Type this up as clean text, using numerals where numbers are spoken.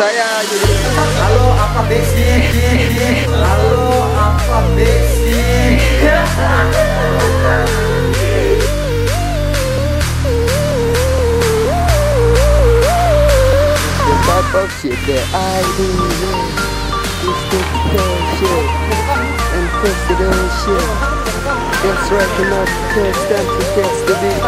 saya. Halo, apa Desi? Halo, apa Desi? The type of shit that I do is the bullshit and personal shit. That's right, I'm not constantly tested.